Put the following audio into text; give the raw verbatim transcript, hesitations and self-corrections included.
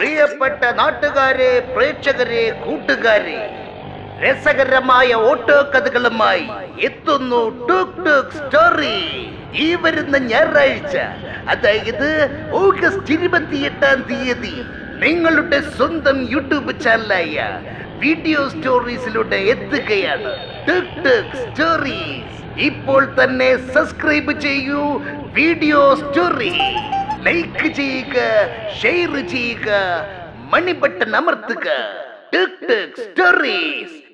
പ്രിയപ്പെട്ട നാട്ടുകാരെ, പ്രേക്ഷകരെ, കൂട്ടുകാരെ, രസകരമായ ഓട്ടോ കഥകളുമായി എത്തുന്നു ടുക് ടുക് സ്റ്റോറി. ഈ വരുന്ന ഞായറാഴ്ച, അതായത് ഓഗസ്റ്റ് ഇരുപത്തി എട്ടാം തീയതി നിങ്ങളുടെ സ്വന്തം യൂട്യൂബ് ചാനലായ വീഡിയോ സ്റ്റോറീസിലൂടെ എത്തുകയാണ് ടുക് ടുക് സ്റ്റോറീസ്. ഇപ്പോൾ തന്നെ സബ്സ്ക്രൈബ് ചെയ്യൂ വീഡിയോ സ്റ്റോറി, ലൈക്ക് ചെയ്യുക, ഷെയർ ചെയ്യുക, മണി ബട്ടൺ അമർത്തുക. Tuk tuk stories.